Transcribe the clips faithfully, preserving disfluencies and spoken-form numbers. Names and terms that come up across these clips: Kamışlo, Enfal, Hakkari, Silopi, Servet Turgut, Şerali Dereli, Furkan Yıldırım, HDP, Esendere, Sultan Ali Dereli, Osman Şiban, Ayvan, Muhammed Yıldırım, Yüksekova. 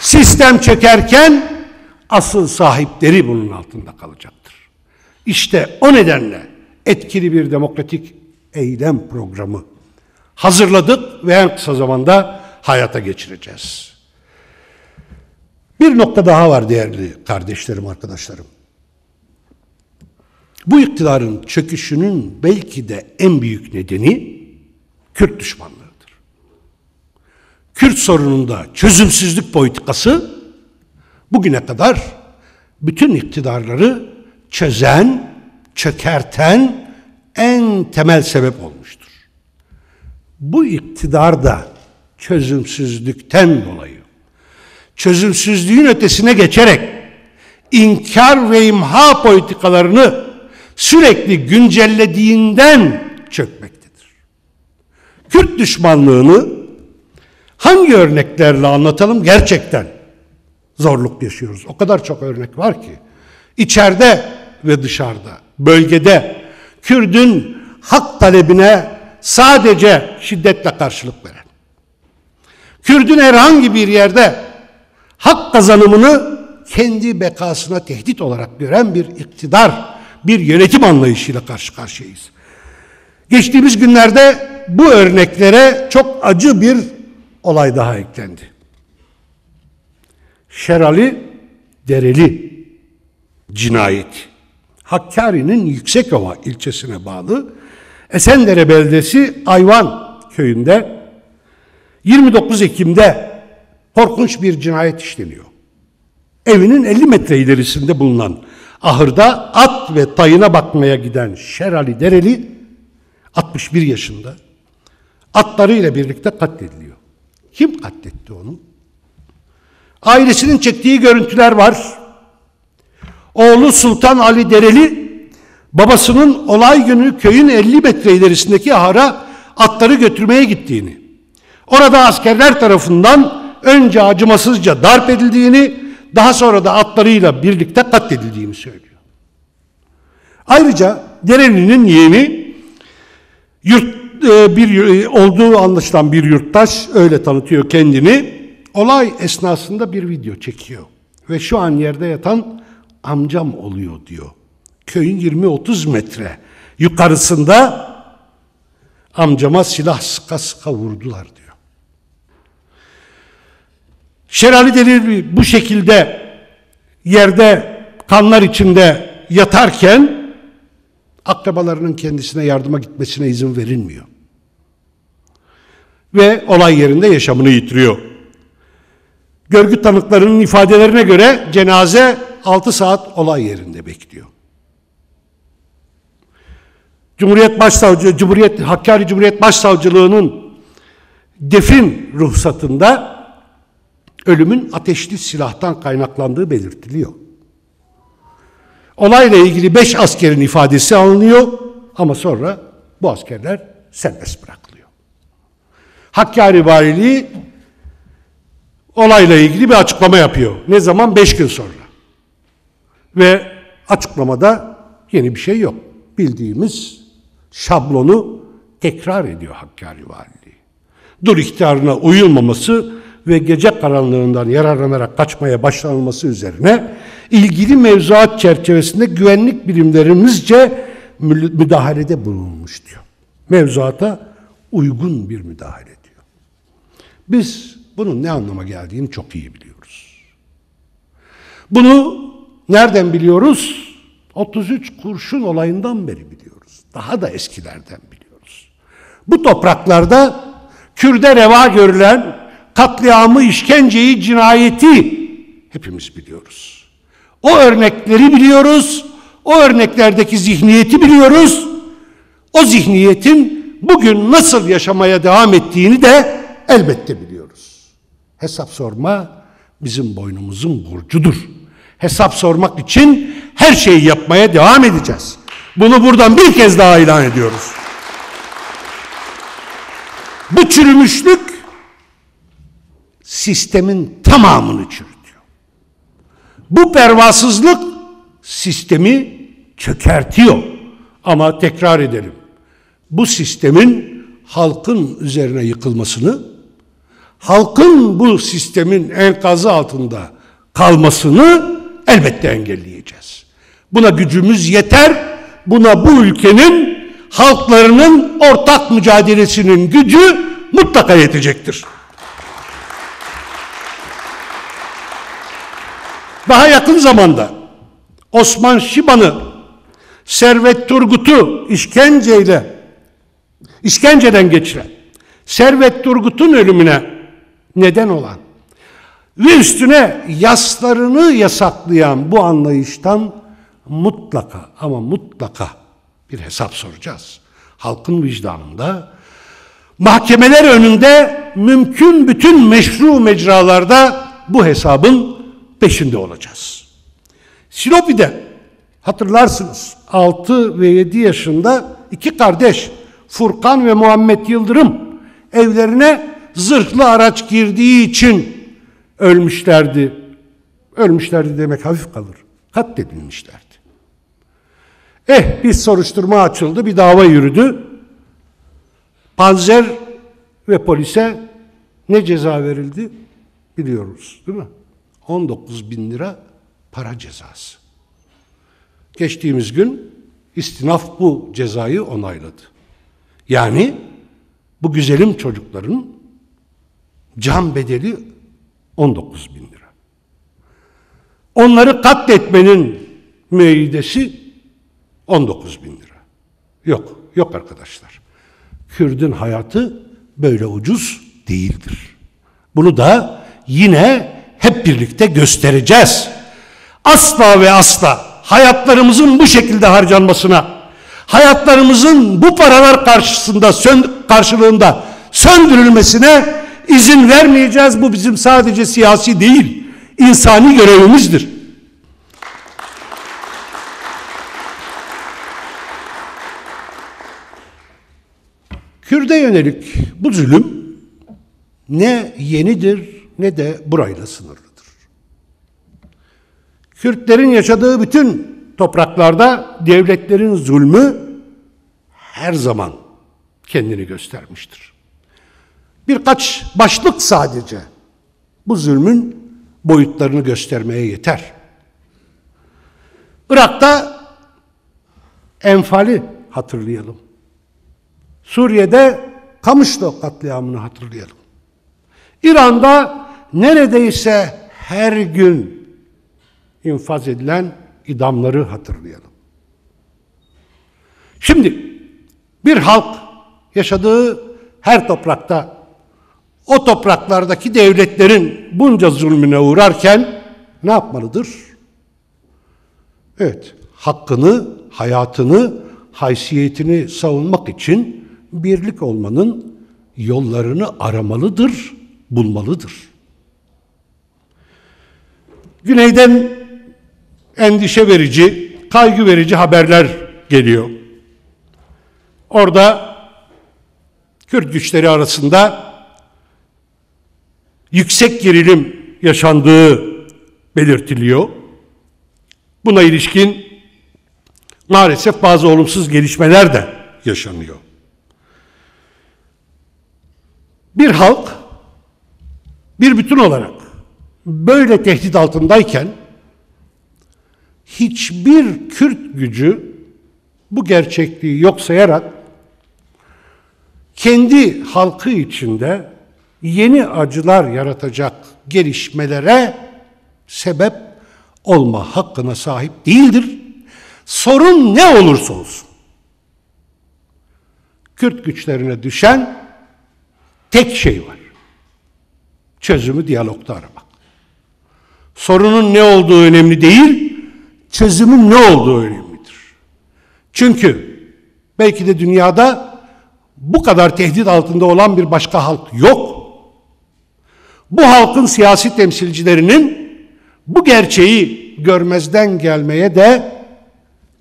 sistem çökerken asıl sahipleri bunun altında kalacaktır. İşte o nedenle etkili bir demokratik eylem programı hazırladık ve en kısa zamanda hayata geçireceğiz. Bir nokta daha var değerli kardeşlerim, arkadaşlarım. Bu iktidarın çöküşünün belki de en büyük nedeni Kürt düşmanlığıdır. Kürt sorununda çözümsüzlük politikası bugüne kadar bütün iktidarları çözen, çökerten en temel sebep olmuştur. Bu iktidar da çözümsüzlükten dolayı, çözümsüzlüğün ötesine geçerek inkar ve imha politikalarını sürekli güncellediğinden çökmektedir. Kürt düşmanlığını hangi örneklerle anlatalım? Gerçekten zorluk yaşıyoruz. O kadar çok örnek var ki içeride ve dışarıda, bölgede Kürt'ün hak talebine sadece şiddetle karşılık veren, Kürt'ün herhangi bir yerde hak kazanımını kendi bekasına tehdit olarak gören bir iktidar, bir yönetim anlayışıyla karşı karşıyayız. Geçtiğimiz günlerde bu örneklere çok acı bir olay daha eklendi. Şerali Dereli cinayeti. Hakkari'nin Yüksekova ilçesine bağlı Esendere beldesi Ayvan köyünde yirmi dokuz Ekim'de korkunç bir cinayet işleniyor. Evinin elli metre ilerisinde bulunan ahırda at ve tayına bakmaya giden Şerali Dereli altmış bir yaşında atlarıyla birlikte katlediliyor. Kim katletti onu? Ailesinin çektiği görüntüler var. Oğlu Sultan Ali Dereli babasının olay günü köyün elli metre ilerisindeki ahıra atları götürmeye gittiğini, orada askerler tarafından önce acımasızca darp edildiğini, daha sonra da atlarıyla birlikte katledildiğini söylüyor. Ayrıca Dereli'nin yeğeni yurt, e, bir, e, olduğu anlaşılan bir yurttaş, öyle tanıtıyor kendini, olay esnasında bir video çekiyor ve şu an yerde yatan amcam oluyor diyor. Köyün yirmi otuz metre yukarısında amcama silah sıka sıka vurdular diyor. Şerali Dereli bu şekilde yerde kanlar içinde yatarken akrabalarının kendisine yardıma gitmesine izin verilmiyor. Ve olay yerinde yaşamını yitiriyor. Görgü tanıklarının ifadelerine göre cenaze altı saat olay yerinde bekliyor. Cumhuriyet Başsavcı, Cumhuriyet, Hakkari Cumhuriyet Başsavcılığı'nın defin ruhsatında ölümün ateşli silahtan kaynaklandığı belirtiliyor. Olayla ilgili beş askerin ifadesi alınıyor ama sonra bu askerler serbest bırakılıyor. Hakkari Valiliği olayla ilgili bir açıklama yapıyor. Ne zaman? Beş gün sonra. Ve açıklamada yeni bir şey yok. Bildiğimiz şablonu tekrar ediyor Hakkari Valiliği. Dur ihtarına uyulmaması ve gece karanlığından yararlanarak kaçmaya başlanılması üzerine ilgili mevzuat çerçevesinde güvenlik birimlerimizce müdahalede bulunmuş diyor. Mevzuata uygun bir müdahale diyor. Biz bunun ne anlama geldiğini çok iyi biliyoruz. Bunu nereden biliyoruz? otuz üç kurşun olayından beri biliyoruz. Daha da eskilerden biliyoruz. Bu topraklarda Kürt'e reva görülen katliamı, işkenceyi, cinayeti hepimiz biliyoruz. O örnekleri biliyoruz, o örneklerdeki zihniyeti biliyoruz, o zihniyetin bugün nasıl yaşamaya devam ettiğini de elbette biliyoruz. Hesap sorma bizim boynumuzun borcudur. Hesap sormak için her şeyi yapmaya devam edeceğiz. Bunu buradan bir kez daha ilan ediyoruz. Bu çürümüşlük sistemin tamamını çürütüyor. Bu pervasızlık sistemi çökertiyor. Ama tekrar edelim. Bu sistemin halkın üzerine yıkılmasını, halkın bu sistemin enkazı altında kalmasını elbette engelleyeceğiz. Buna gücümüz yeter. Buna bu ülkenin halklarının ortak mücadelesinin gücü mutlaka yetecektir. Daha yakın zamanda Osman Şiban'ı, Servet Turgut'u işkenceyle, işkenceden geçiren, Servet Turgut'un ölümüne neden olan ve üstüne yaslarını yasaklayan bu anlayıştan mutlaka ama mutlaka bir hesap soracağız. Halkın vicdanında, mahkemeler önünde, mümkün bütün meşru mecralarda bu hesabın peşinde olacağız. Silopi'de hatırlarsınız altı ve yedi yaşında iki kardeş Furkan ve Muhammed Yıldırım evlerine zırhlı araç girdiği için ölmüşlerdi. Ölmüşlerdi demek hafif kalır. Katledilmişlerdi. Eh bir soruşturma açıldı, bir dava yürüdü. Panzer ve polise ne ceza verildi biliyoruz değil mi? on dokuz bin lira para cezası. Geçtiğimiz gün istinaf bu cezayı onayladı. Yani bu güzelim çocukların can bedeli on dokuz bin lira. Onları katletmenin müeyyidesi on dokuz bin lira. Yok, yok arkadaşlar. Kürdün hayatı böyle ucuz değildir. Bunu da yine hep birlikte göstereceğiz. Asla ve asla hayatlarımızın bu şekilde harcanmasına, hayatlarımızın bu paralar karşısında karşılığında söndürülmesine izin vermeyeceğiz. Bu bizim sadece siyasi değil, insani görevimizdir. Kürde yönelik bu zulüm ne yenidir ne de burayla sınırlıdır. Kürtlerin yaşadığı bütün topraklarda devletlerin zulmü her zaman kendini göstermiştir. Birkaç başlık sadece bu zulmün boyutlarını göstermeye yeter. Irak'ta Enfal'i hatırlayalım. Suriye'de Kamışlo katliamını hatırlayalım. İran'da neredeyse her gün infaz edilen idamları hatırlayalım. Şimdi bir halk yaşadığı her toprakta o topraklardaki devletlerin bunca zulmüne uğrarken ne yapmalıdır? Evet, hakkını, hayatını, haysiyetini savunmak için birlik olmanın yollarını aramalıdır, bulmalıdır. Güneyden endişe verici, kaygı verici haberler geliyor. Orada Kürt güçleri arasında yüksek gerilim yaşandığı belirtiliyor. Buna ilişkin maalesef bazı olumsuz gelişmeler de yaşanıyor. Bir halk bir bütün olarak böyle tehdit altındayken hiçbir Kürt gücü bu gerçekliği yok sayarak kendi halkı içinde yeni acılar yaratacak gelişmelere sebep olma hakkına sahip değildir. Sorun ne olursa olsun. Kürt güçlerine düşen tek şey var. Çözümü diyalogda aramak. Sorunun ne olduğu önemli değil, çözümün ne olduğu önemlidir. Çünkü belki de dünyada bu kadar tehdit altında olan bir başka halk yok. Bu halkın siyasi temsilcilerinin bu gerçeği görmezden gelmeye de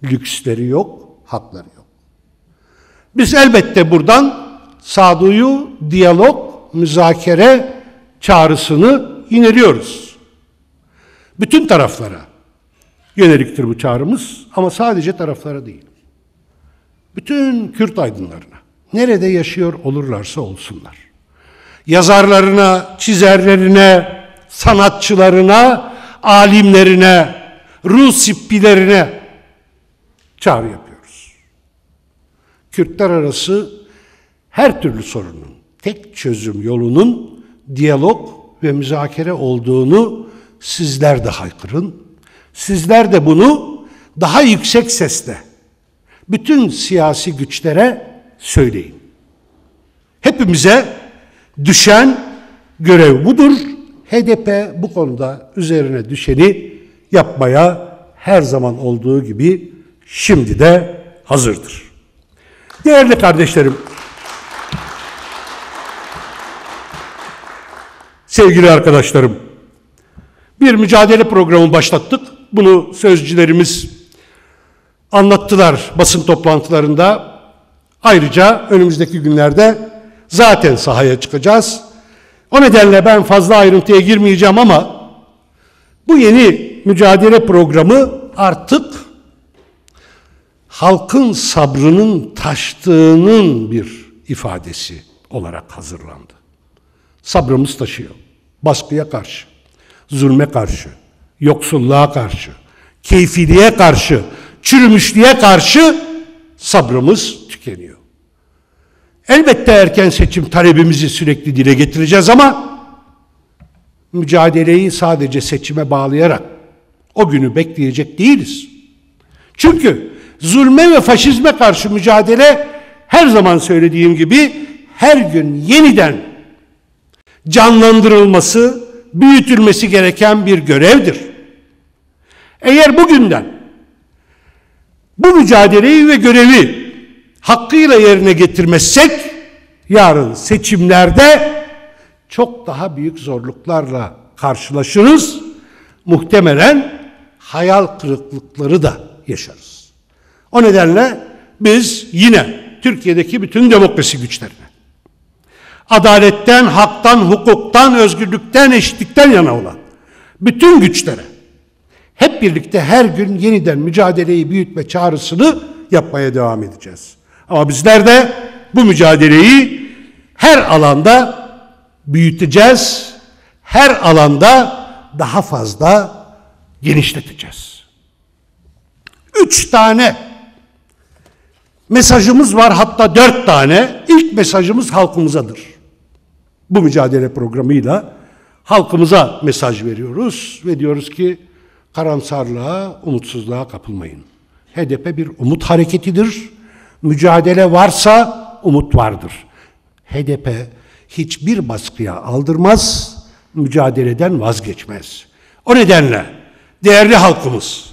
lüksleri yok, hakları yok. Biz elbette buradan sağduyu, diyalog, müzakere çağrısını ineriyoruz. Bütün taraflara yöneliktir bu çağrımız ama sadece taraflara değil. Bütün Kürt aydınlarına, nerede yaşıyor olurlarsa olsunlar. yazarlarına, çizerlerine, sanatçılarına, alimlerine, ruh sippilerine çağrı yapıyoruz. Kürtler arası her türlü sorunun tek çözüm yolunun diyalog ve müzakere olduğunu sizler de haykırın. Sizler de bunu daha yüksek sesle bütün siyasi güçlere söyleyin. Hepimize düşen görev budur. H D P bu konuda üzerine düşeni yapmaya her zaman olduğu gibi şimdi de hazırdır. Değerli kardeşlerim, sevgili arkadaşlarım, bir mücadele programı başlattık. Bunu sözcülerimiz anlattılar basın toplantılarında. Ayrıca önümüzdeki günlerde zaten sahaya çıkacağız. O nedenle ben fazla ayrıntıya girmeyeceğim ama bu yeni mücadele programı artık halkın sabrının taştığının bir ifadesi olarak hazırlandı. Sabrımız taşıyor. Baskıya karşı, zulme karşı, yoksulluğa karşı, keyfiliğe karşı, çürümüşlüğe karşı sabrımız tükeniyor. Elbette erken seçim talebimizi sürekli dile getireceğiz ama mücadeleyi sadece seçime bağlayarak o günü bekleyecek değiliz. Çünkü zulme ve faşizme karşı mücadele her zaman söylediğim gibi her gün yeniden canlandırılması, büyütülmesi gereken bir görevdir. Eğer bugünden bu mücadeleyi ve görevi hakkıyla yerine getirmezsek yarın seçimlerde çok daha büyük zorluklarla karşılaşırız. Muhtemelen hayal kırıklıkları da yaşarız. O nedenle biz yine Türkiye'deki bütün demokrasi güçlerine adaletten, haktan, hukuktan, özgürlükten, eşitlikten yana olan bütün güçlere hep birlikte her gün yeniden mücadeleyi büyütme çağrısını yapmaya devam edeceğiz. Ama bizler de bu mücadeleyi her alanda büyüteceğiz, her alanda daha fazla genişleteceğiz. Üç tane mesajımız var, hatta dört tane. İlk mesajımız halkımızadır. Bu mücadele programıyla halkımıza mesaj veriyoruz ve diyoruz ki karamsarlığa, umutsuzluğa kapılmayın. H D P bir umut hareketidir. Mücadele varsa umut vardır. H D P hiçbir baskıya aldırmaz, mücadeleden vazgeçmez. O nedenle değerli halkımız,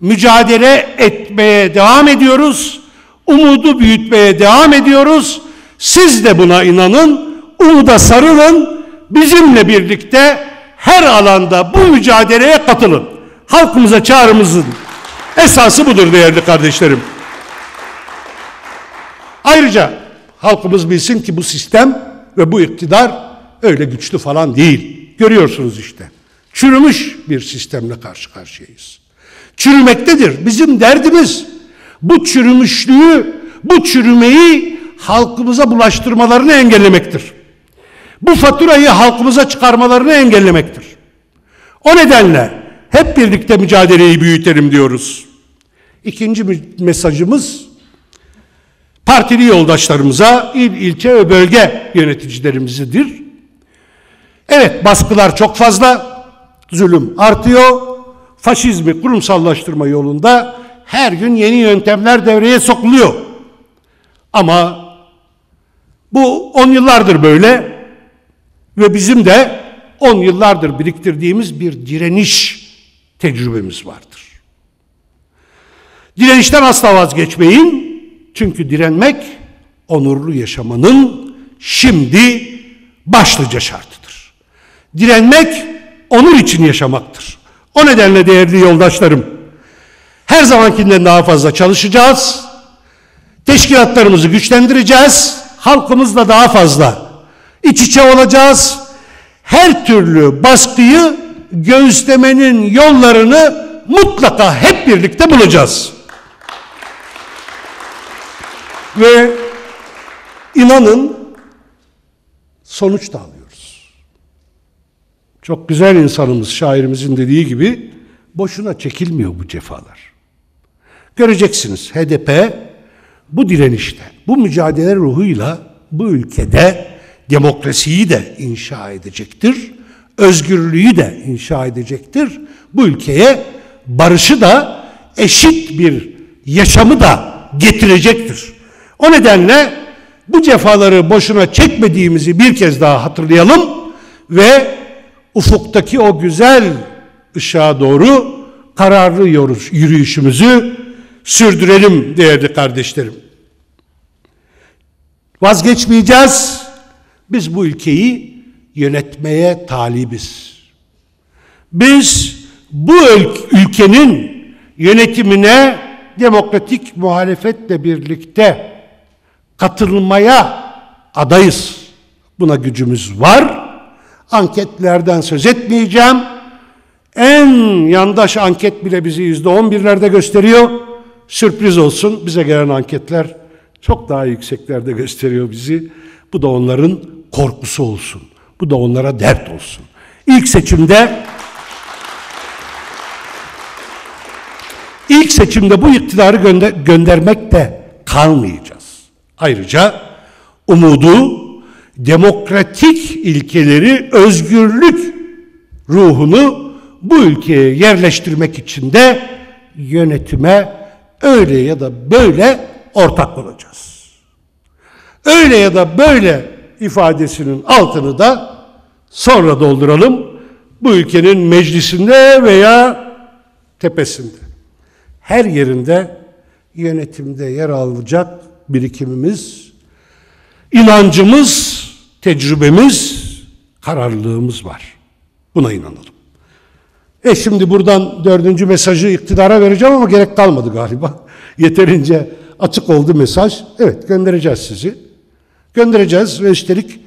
mücadele etmeye devam ediyoruz, umudu büyütmeye devam ediyoruz. Siz de buna inanın, umuda sarılın, bizimle birlikte her alanda bu mücadeleye katılın. Halkımıza çağrımızın esası budur değerli kardeşlerim. Ayrıca halkımız bilsin ki bu sistem ve bu iktidar öyle güçlü falan değil. Görüyorsunuz işte. Çürümüş bir sistemle karşı karşıyayız. Çürümektedir. Bizim derdimiz bu çürümüşlüğü, bu çürümeyi halkımıza bulaştırmalarını engellemektir. Bu faturayı halkımıza çıkarmalarını engellemektir. O nedenle hep birlikte mücadeleyi büyütelim diyoruz. İkinci mesajımız partili yoldaşlarımıza, il, ilçe ve bölge yöneticilerimizdir. Evet, baskılar çok fazla, zulüm artıyor, faşizmi kurumsallaştırma yolunda her gün yeni yöntemler devreye sokuluyor. Ama bu on yıllardır böyle ve bizim de on yıllardır biriktirdiğimiz bir direniş tecrübemiz vardır. Direnişten asla vazgeçmeyin. Çünkü direnmek onurlu yaşamanın şimdi başlıca şartıdır. Direnmek onur için yaşamaktır. O nedenle değerli yoldaşlarım, her zamankinden daha fazla çalışacağız. Teşkilatlarımızı güçlendireceğiz. Halkımızla daha fazla iç içe olacağız. Her türlü baskıyı göğüslemenin yollarını mutlaka hep birlikte bulacağız. Ve inanın sonuç da alıyoruz. Çok güzel insanımız, şairimizin dediği gibi, boşuna çekilmiyor bu cefalar. Göreceksiniz, H D P bu direnişte, bu mücadele ruhuyla bu ülkede demokrasiyi de inşa edecektir, özgürlüğü de inşa edecektir. Bu ülkeye barışı da, eşit bir yaşamı da getirecektir. O nedenle bu cefaları boşuna çekmediğimizi bir kez daha hatırlayalım ve ufuktaki o güzel ışığa doğru kararlı yürüyüşümüzü sürdürelim değerli kardeşlerim. Vazgeçmeyeceğiz. Biz bu ülkeyi yönetmeye talibiz. Biz bu ülkenin yönetimine demokratik muhalefetle birlikte katılmaya adayız. Buna gücümüz var. Anketlerden söz etmeyeceğim. En yandaş anket bile bizi yüzde on birlerde gösteriyor. Sürpriz olsun, bize gelen anketler çok daha yükseklerde gösteriyor bizi. Bu da onların korkusu olsun. Bu da onlara dert olsun. İlk seçimde İlk seçimde bu iktidarı gönder göndermekte kalmayacağız. Ayrıca umudu, demokratik ilkeleri, özgürlük ruhunu bu ülkeye yerleştirmek için de yönetime öyle ya da böyle ortak olacağız. Öyle ya da böyle ifadesinin altını da sonra dolduralım. Bu ülkenin meclisinde veya tepesinde, her yerinde yönetimde yer alacak birikimimiz, inancımız, tecrübemiz, kararlılığımız var. Buna inanalım. E şimdi buradan dördüncü mesajı iktidara vereceğim ama gerek kalmadı galiba. Yeterince açık oldu mesaj. Evet, göndereceğiz sizi. Göndereceğiz ve üstelik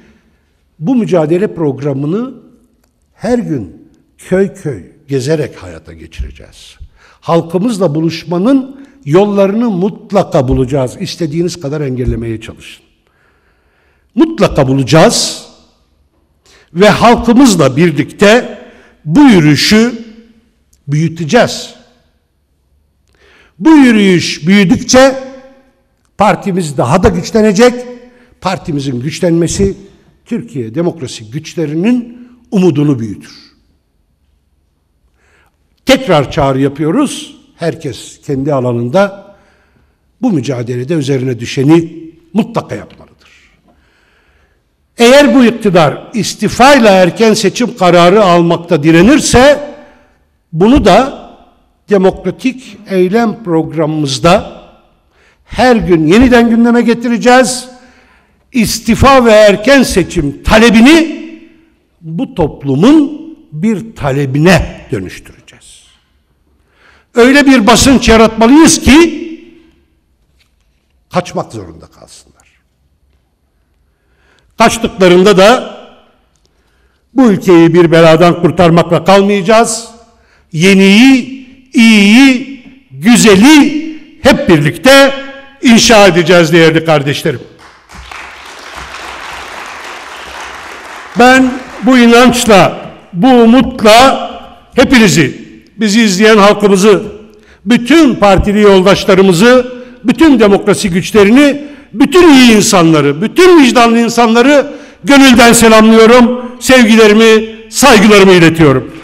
bu mücadele programını her gün köy köy gezerek hayata geçireceğiz. Halkımızla buluşmanın yollarını mutlaka bulacağız. İstediğiniz kadar engellemeye çalışın. Mutlaka bulacağız ve halkımızla birlikte bu yürüyüşü büyüteceğiz. Bu yürüyüş büyüdükçe partimiz daha da güçlenecek. Partimizin güçlenmesi Türkiye demokrasi güçlerinin umudunu büyütür. Tekrar çağrı yapıyoruz. Herkes kendi alanında bu mücadelede üzerine düşeni mutlaka yapmalıdır. Eğer bu iktidar istifayla erken seçim kararı almakta direnirse, bunu da demokratik eylem programımızda her gün yeniden gündeme getireceğiz. İstifa ve erken seçim talebini bu toplumun bir talebine dönüştüreceğiz. Öyle bir basınç yaratmalıyız ki kaçmak zorunda kalsınlar. Kaçtıklarında da bu ülkeyi bir beladan kurtarmakla kalmayacağız. Yeniyi, iyiyi, güzeli hep birlikte inşa edeceğiz değerli kardeşlerim. Ben bu inançla, bu umutla hepinizi, bizi izleyen halkımızı, bütün partili yoldaşlarımızı, bütün demokrasi güçlerini, bütün iyi insanları, bütün vicdanlı insanları gönülden selamlıyorum. Sevgilerimi, saygılarımı iletiyorum.